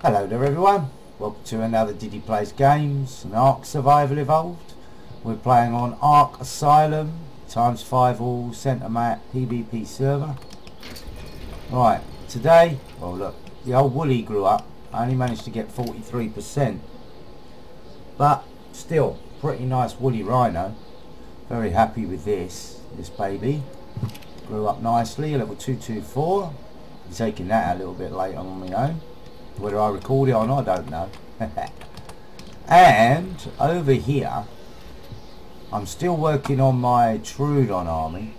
Hello there everyone, welcome to another Diddy Plays Games and Ark Survival Evolved. We're playing on Ark Asylum, times 5 all centre map PvP server. Right, today, well look, the old Woolly grew up. I only managed to get 43%, but still, pretty nice Woolly Rhino. Very happy with this baby. Grew up nicely, level 224. I'm taking that out a little bit later on my own. Whether I record it or not, I don't know. And over here, I'm still working on my Troodon army.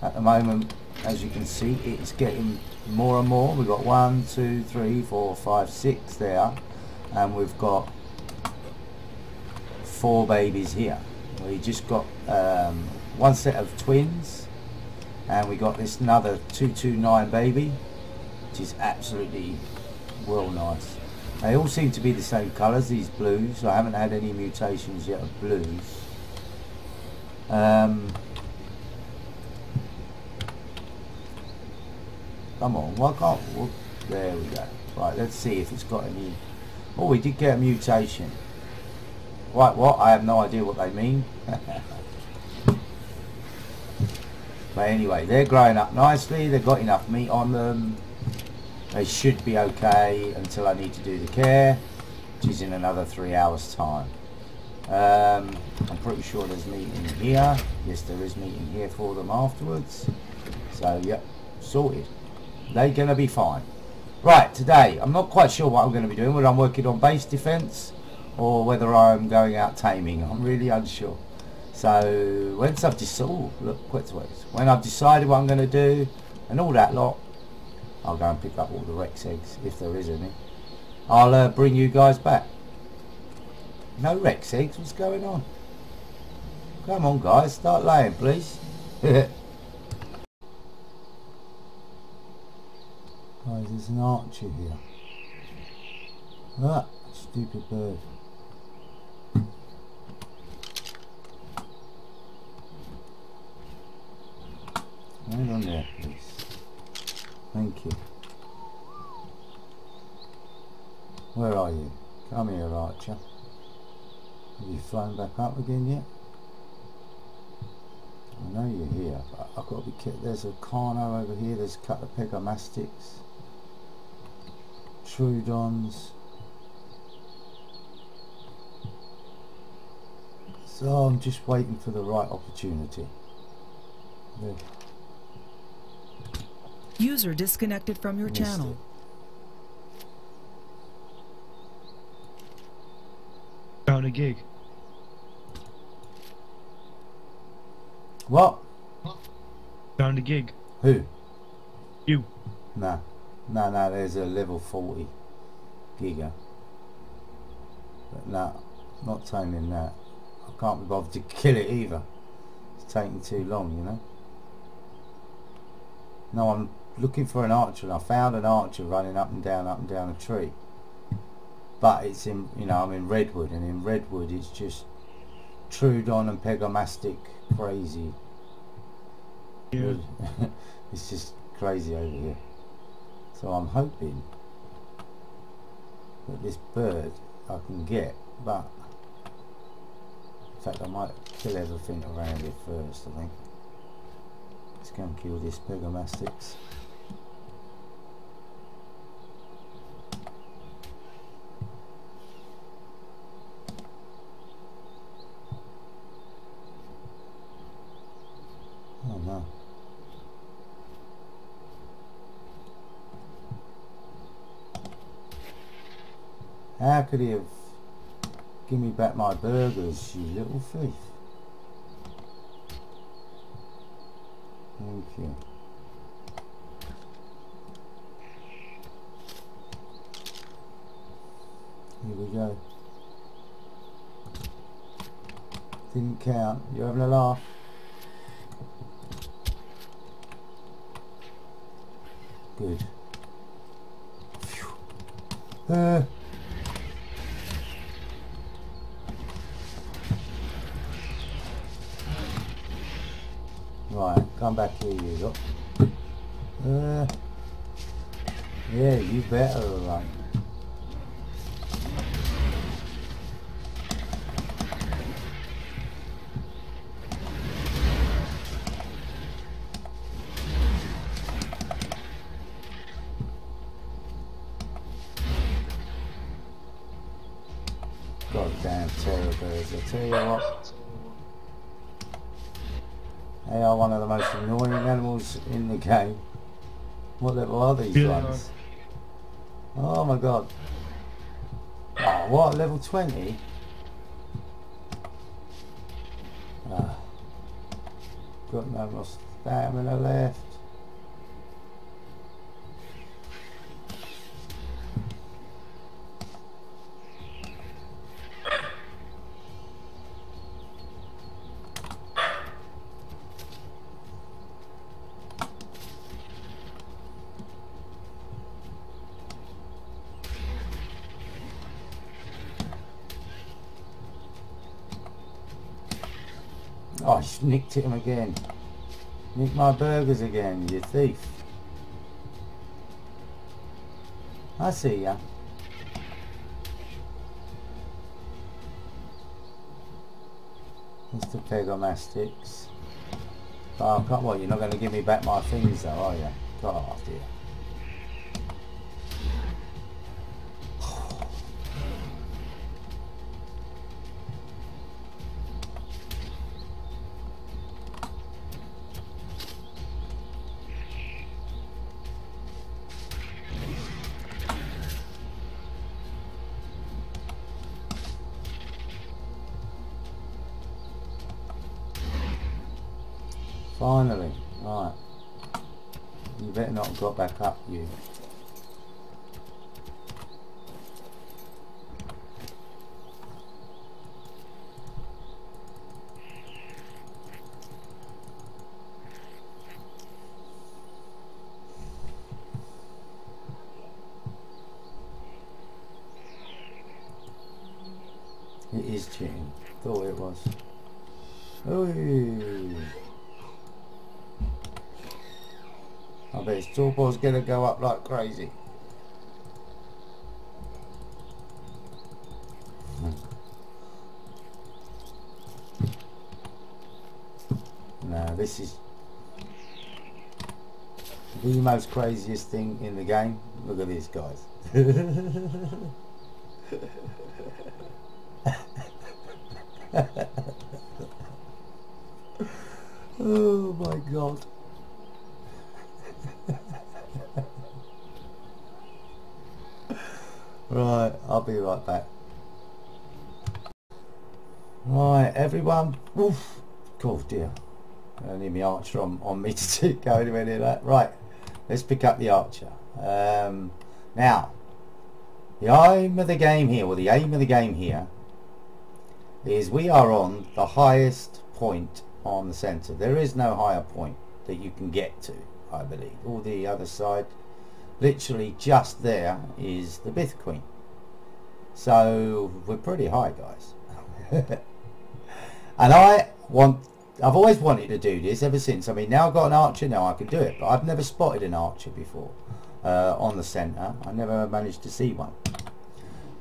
At the moment, as you can see, it's getting more and more. We've got 1, 2, 3, 4, 5, 6 there, and we've got 4 babies here. We just got one set of twins, and we got this another 229 baby, which is absolutely well nice. They all seem to be the same colours, these blues. I haven't had any mutations yet of blues. Come on, why can't, well, there we go. Right, let's see if it's got any. Oh, we did get a mutation. Right, what? I have no idea what they mean. But anyway, they're growing up nicely. They've got enough meat on them. They should be okay until I need to do the care, which is in another 3 hours time. I'm pretty sure there's meat in here. Yes, there is meat in here for them afterwards. So, yep, sorted. They're going to be fine. Right, today, I'm not quite sure what I'm going to be doing, whether I'm working on base defence or whether I'm going out taming. I'm really unsure. So, once I've decided, oh, look, Quetzalcoatl. When I've decided what I'm going to do and all that lot, I'll go and pick up all the Rex eggs, if there is any. I'll bring you guys back. No Rex eggs, what's going on? Come on guys, start laying please. Guys, there's an archer here. Ah, stupid bird. Hang on there please. Thank you. Where are you? Come here, Archer. Have you flown back up again yet? I know you're here, but I've got to be careful. There's a Carno over here. There's a couple of Pegomastax. Troodons. So I'm just waiting for the right opportunity. There. User disconnected from your channel. Found a gig. What? Found a gig. Who? You. Nah. Nah, nah, there's a level 40 giga. But nah, not taming that. I can't be bothered to kill it either. It's taking too long, you know. No, I'm looking for an archer, and I found an archer running up and down a tree. But it's in, you know, I'm in Redwood, and in Redwood it's just Troodon and Pegomastic crazy. Yeah. It's just crazy over here. So I'm hoping that this bird I can get, but in fact I might kill everything around it first, I think. Let's go and kill this Pegomastax. Oh no. How could he have given me back my burgers, you little thief? Thank you. Here we go. Didn't count. You're having a laugh. Good. There. Right, come back here, you lot. Yeah, you better run. Goddamn terror birds, I tell you what. They are one of the most annoying animals in the game. What little are these ones? Oh my god. Oh, what, level 20? Ah. Got no more stamina left. Oh, I just nicked him again. Nick my burgers again, you thief. I see ya. Mr. Pegomastax. Oh, come on, you're not going to give me back my things though, are you? God, dear. Finally, right. You better not have got back up, you. It is cheating. Thought it was. Ooh. I bet his torpor's gonna go up like crazy. Now this is the most craziest thing in the game. Look at these guys. Oh my god. Right, I'll be right back. Right, everyone. Oof. Oh dear. I don't need my archer on me to go anywhere near that. Right, let's pick up the archer. Now, the aim of the game here, or the aim of the game here, is we are on the highest point on the centre. There is no higher point that you can get to, I believe. All the other side, literally just there, is the Bith Queen. So we're pretty high, guys. And I've always wanted to do this ever since. I mean, now I've got an archer, now I can do it, but I've never spotted an archer before on the center. I never managed to see one.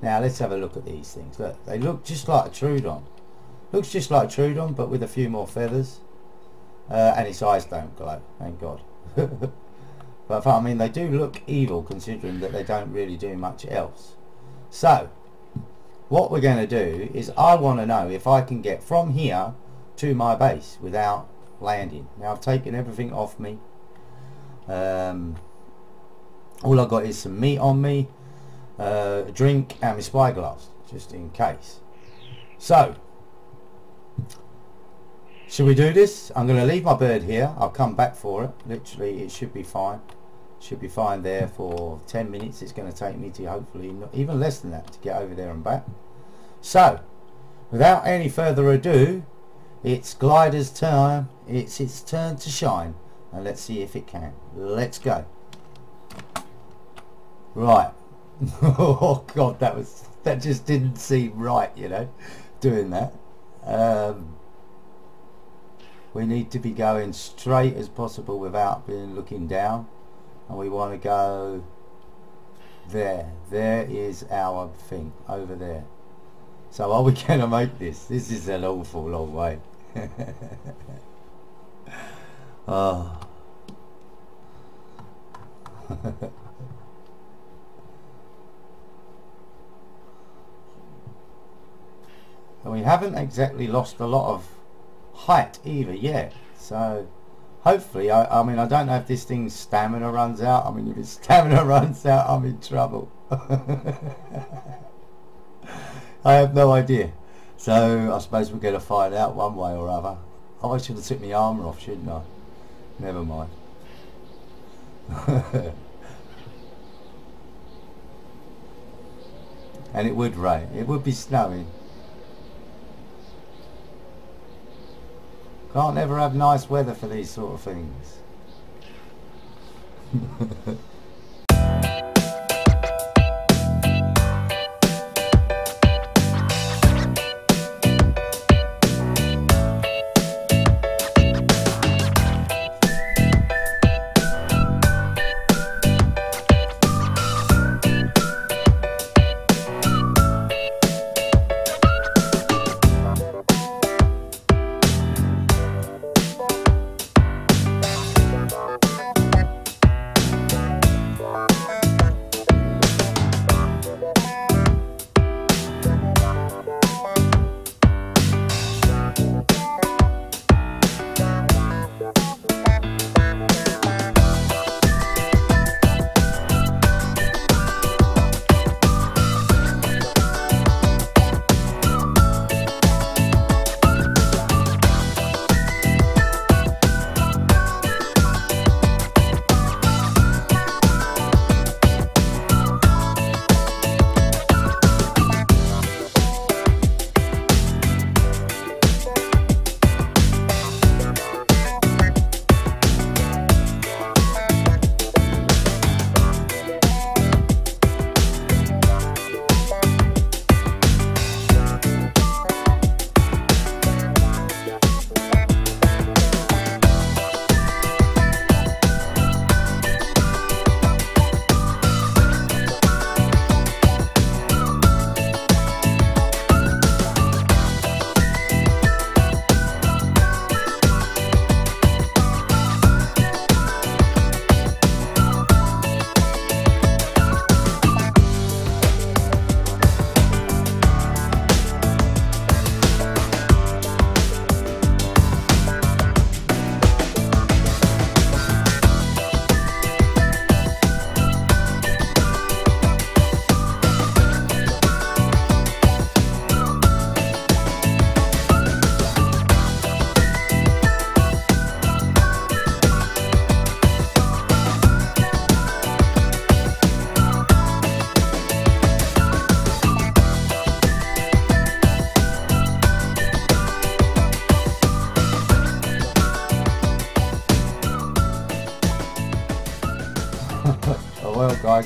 Now let's have a look at these things. Look, they look just like a Troodon. Looks just like a Troodon, but with a few more feathers, and its eyes don't glow, thank god. But I mean, they do look evil, considering that they don't really do much else. So what we're going to do is, I want to know if I can get from here to my base without landing. Now I've taken everything off me. All I've got is some meat on me, a drink and my spyglass, just in case. So should we do this? I'm going to leave my bird here. I'll come back for it. Literally, it should be fine. Should be fine there for 10 minutes. It's going to take me to, hopefully, not even less than that, to get over there and back. So, without any further ado, it's Glider's turn. It's its turn to shine. And let's see if it can. Let's go. Right. Oh, God, that just didn't seem right, you know, doing that. We need to be going straight as possible without being looking down, and we want to go there. There is our thing over there. So are we going to make this? This is an awful long way. Oh. we haven't exactly lost a lot of height either yet, so hopefully, I mean, I don't know if this thing's stamina runs out. I mean, if its stamina runs out, I'm in trouble. I have no idea, so I suppose we're going to find out one way or other. Oh, I should have took my armour off, shouldn't I? Never mind. And it would rain, it would be snowing. Can't ever have nice weather for these sort of things.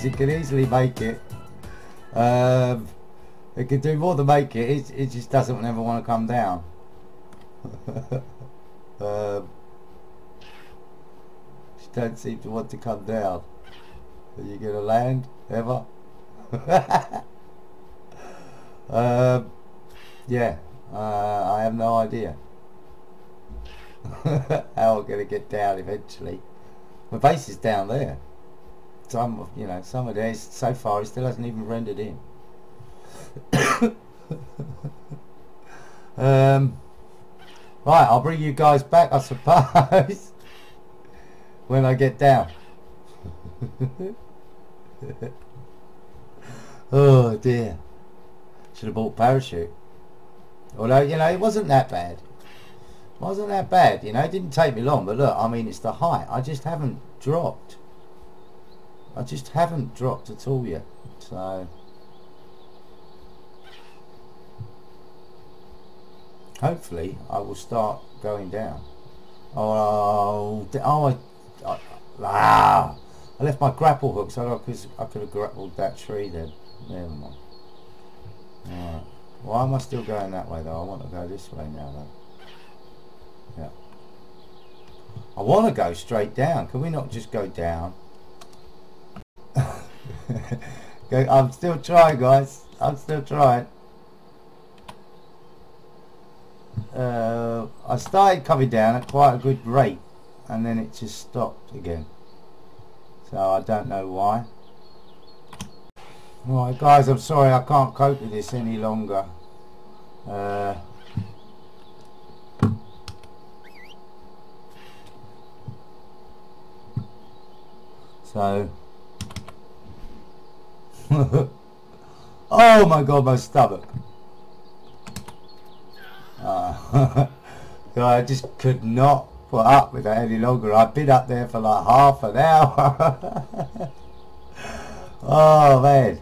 You can easily make it. It can do more than make it. It just doesn't ever want to come down. She don't seem to want to come down. Are you gonna land ever? Yeah, I have no idea how I'm gonna get down eventually. My base is down there. Some, you know, some of these so far he still hasn't even rendered in. Right, I'll bring you guys back, I suppose, when I get down. Oh dear, should have bought a parachute. Although, you know, it wasn't that bad. It wasn't that bad, you know. It didn't take me long, but look, I mean, it's the height. I just haven't dropped. I just haven't dropped at all yet, so hopefully I will start going down. I left my grapple hook, so I could have grappled that tree then. Never mind. Alright. Why am I still going that way though? I want to go this way now though. Yeah. I want to go straight down. Can we not just go down? I'm still trying, guys. I'm still trying. I started coming down at quite a good rate and then it just stopped again, so I don't know why. Alright guys, I'm sorry I can't cope with this any longer. So oh my god, my stomach. I just could not put up with that any longer. I've been up there for like half an hour. Oh man,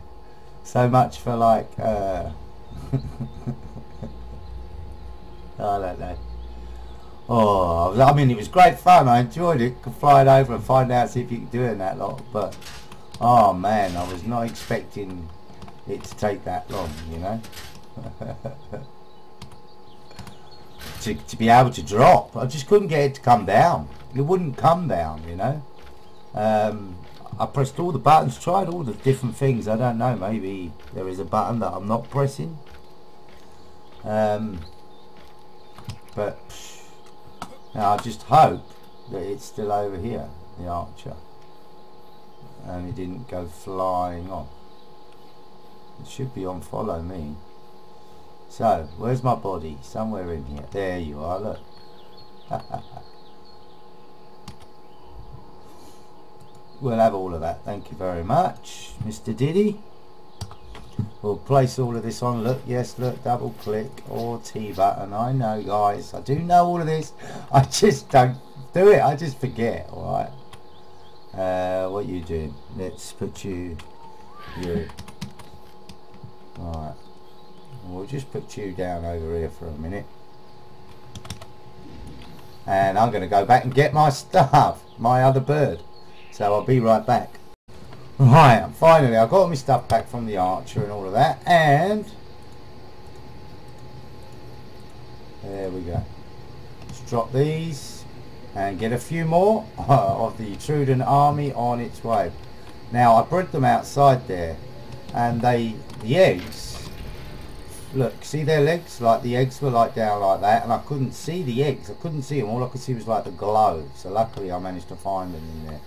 so much for like I don't know. Oh, I mean, it was great fun. I enjoyed it. Could fly it over and find out, see if you could do it in that lot. But oh man, I was not expecting it to take that long, you know. To be able to drop, I just couldn't get it to come down. It wouldn't come down, you know. I pressed all the buttons, tried all the different things. I don't know, maybe there is a button that I'm not pressing. But now I just hope that it's still over here, the Archer, and it didn't go flying off. It should be on follow me. So where's my body? Somewhere in here. There you are, look. We'll have all of that, thank you very much, Mr. Diddy. We'll place all of this on. Look, yes, look, double click or T button. I know, guys, I do know all of this. I just don't do it. I just forget. All right. What you doing? Let's put you. You. All right. We'll just put you down over here for a minute. And I'm going to go back and get my stuff, my other bird. So I'll be right back. Right, finally I got my stuff back from the Archer and all of that, and there we go. Let's drop these and get a few more of the Troodon army on its way. Now I bred them outside there, and the eggs, look, see their legs, like the eggs were like down like that, and I couldn't see the eggs. I couldn't see them. All I could see was like the glow. So luckily I managed to find them in there.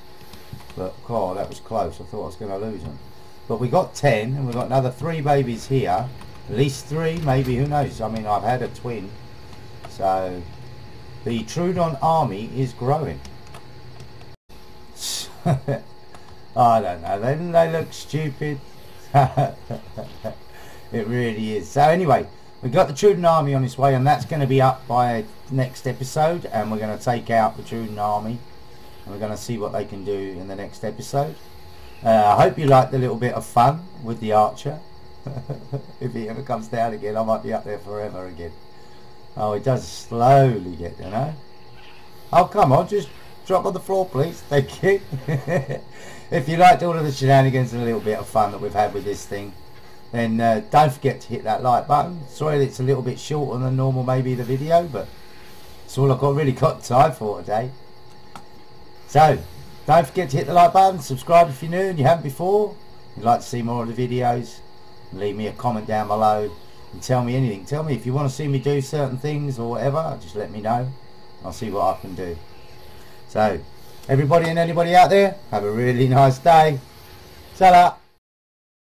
But God, that was close. I thought I was going to lose them. But we got 10, and we've got another 3 babies here. At least 3, maybe, who knows? I mean, I've had a twin. So the Troodon army is growing. I don't know. They look stupid. It really is. So anyway, we've got the Troodon army on its way, and that's going to be up by next episode. And we're going to take out the Troodon army. And we're going to see what they can do in the next episode. I hope you liked the little bit of fun with the Archer. If he ever comes down again, I might be up there forever again. Oh, it does slowly get, you know. Oh, come on, just drop on the floor, please. Thank you. If you liked all of the shenanigans and a little bit of fun that we've had with this thing, then don't forget to hit that like button. Sorry that it's a little bit shorter than normal, maybe, the video, but it's all I've really got time for today. So, don't forget to hit the like button, subscribe if you're new and you haven't before. If you'd like to see more of the videos, leave me a comment down below and tell me anything. Tell me if you want to see me do certain things or whatever, just let me know. I'll see what I can do. So, everybody and anybody out there, have a really nice day. Ta-ra.